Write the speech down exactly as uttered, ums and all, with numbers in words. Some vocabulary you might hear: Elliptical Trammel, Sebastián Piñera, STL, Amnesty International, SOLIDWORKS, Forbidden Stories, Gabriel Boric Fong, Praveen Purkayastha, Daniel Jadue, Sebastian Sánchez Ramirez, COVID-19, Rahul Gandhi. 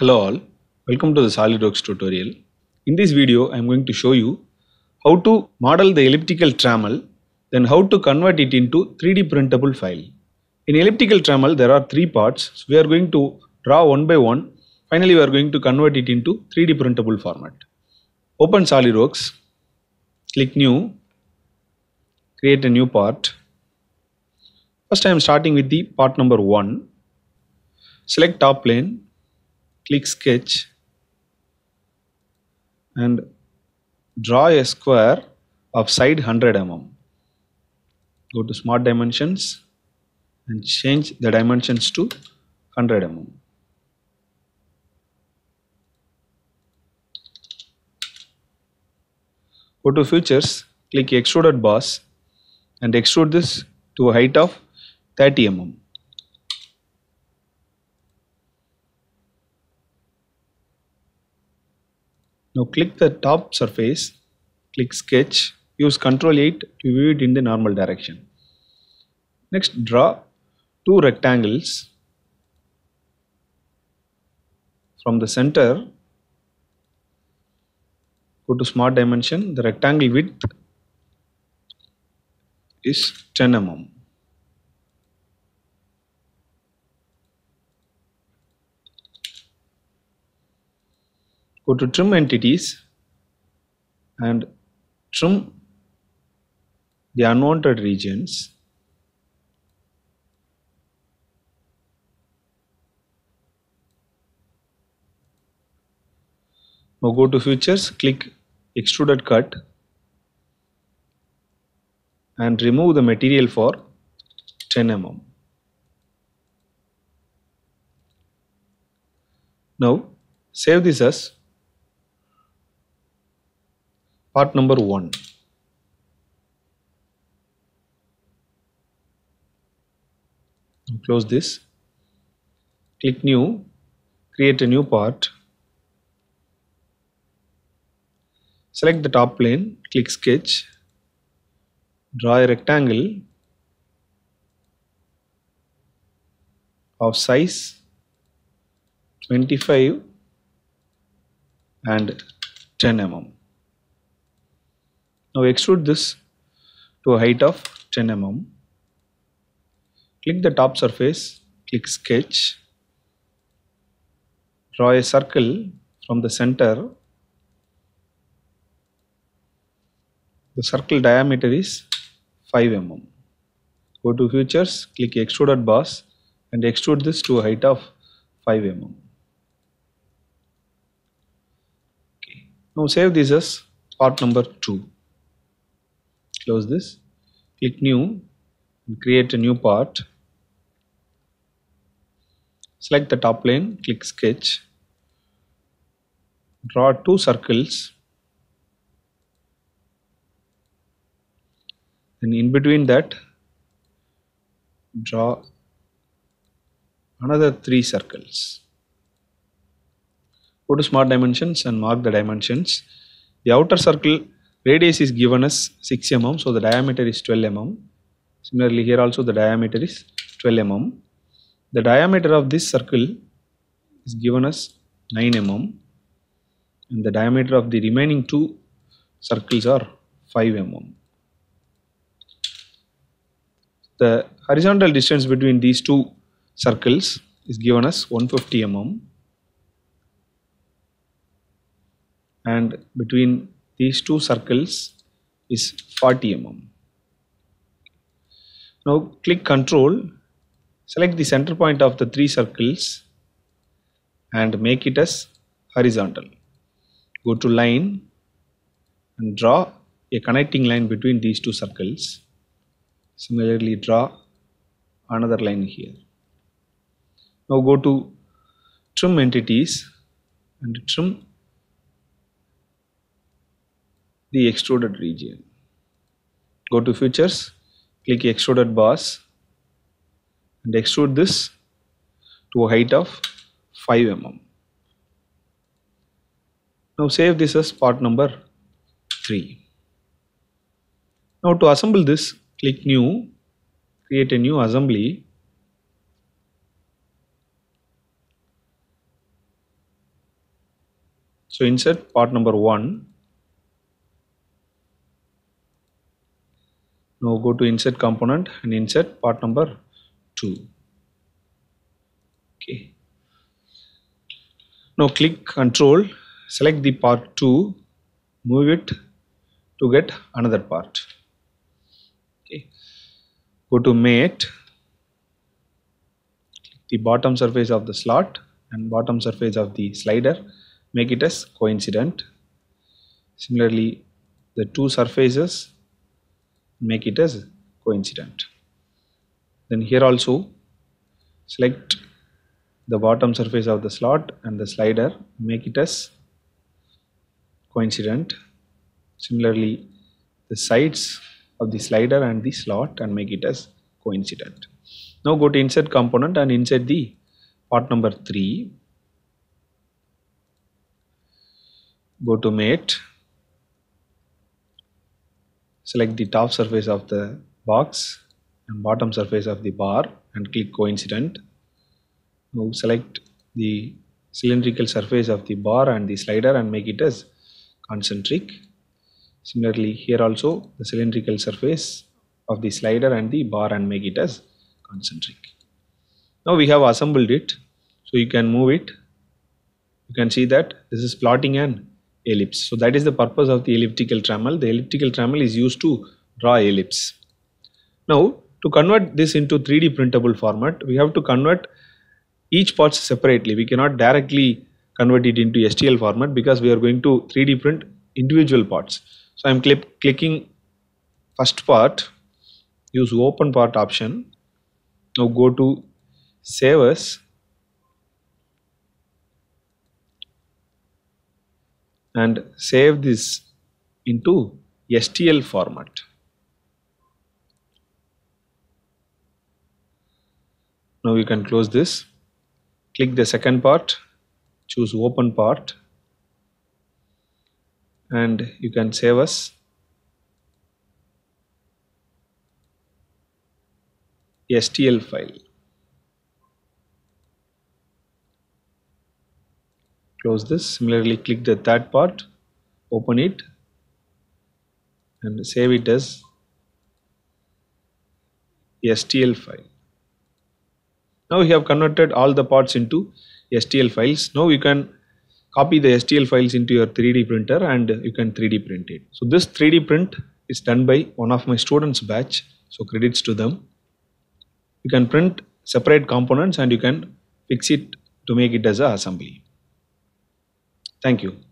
Hello all, welcome to the SOLIDWORKS tutorial. In this video, I am going to show you how to model the elliptical trammel, then how to convert it into three D printable file. In elliptical trammel, there are three parts. So we are going to draw one by one. Finally, we are going to convert it into three D printable format. Open SOLIDWORKS, click New, create a new part. First, I am starting with the part number one. Select top plane. Click sketch and draw a square of side one hundred millimeters. Go to smart dimensions and change the dimensions to one hundred millimeters. Go to features, click extruded boss and extrude this to a height of thirty millimeters. Now click the top surface, click sketch, use control eight to view it in the normal direction. Next, draw two rectangles. From the center, go to smart dimension, the rectangle width is ten millimeters. Go to trim entities and trim the unwanted regions. Now go to features, click extruded cut and remove the material for ten millimeters. Now save this as part number one. Close this. Click new. Create a new part. Select the top plane. Click sketch. Draw a rectangle of size twenty-five and ten millimeters. Now extrude this to a height of ten millimeters. Click the top surface, click sketch, draw a circle from the center. The circle diameter is five millimeters. Go to features, click extruded boss and extrude this to a height of five millimeters. Okay. Now save this as part number two. Close this, click new and create a new part. Select the top plane, click sketch, draw two circles, and in between that draw another three circles. Go to smart dimensions and mark the dimensions. The outer circle radius is given as six millimeters, so the diameter is twelve millimeters. Similarly, here also the diameter is twelve millimeters. The diameter of this circle is given as nine millimeters, and the diameter of the remaining two circles are five millimeters. The horizontal distance between these two circles is given as one hundred fifty millimeters, and between these two circles is forty millimeters. Now click control, select the center point of the three circles and make it as horizontal. Go to line and draw a connecting line between these two circles. Similarly, draw another line here. Now go to trim entities and trim the extruded region. Go to features, click extruded boss and extrude this to a height of five millimeters. Now save this as part number three. Now to assemble this, click new, create a new assembly So insert part number one. Now go to insert component and insert part number two. Okay. Now click control, select the part two, move it to get another part. Okay. Go to mate, click the bottom surface of the slot and bottom surface of the slider, make it as coincident. Similarly, the two surfaces, make it as coincident. Then here also select the bottom surface of the slot and the slider, make it as coincident. Similarly, the sides of the slider and the slot, and make it as coincident. Now go to insert component and insert the part number three. Go to mate, select the top surface of the box and bottom surface of the bar and click coincident. Now select the cylindrical surface of the bar and the slider and make it as concentric. Similarly, here also the cylindrical surface of the slider and the bar and make it as concentric. Now we have assembled it, so you can move it. You can see that this is plotting an ellipse. So that is the purpose of the elliptical trammel. The elliptical trammel is used to draw ellipse. Now to convert this into three D printable format, we have to convert each part separately. We cannot directly convert it into S T L format because we are going to three D print individual parts. So I am cl- clicking first part, use open part option. Now go to save as and save this into S T L format. Now you can close this. Click the second part, choose open part, and you can save as S T L file. Close this. Similarly, click the third part, open it, and save it as S T L file. Now we have converted all the parts into S T L files. Now you can copy the S T L files into your three D printer and you can three D print it. So this three D print is done by one of my students' batch, so credits to them. You can print separate components and you can fix it to make it as an assembly. Thank you.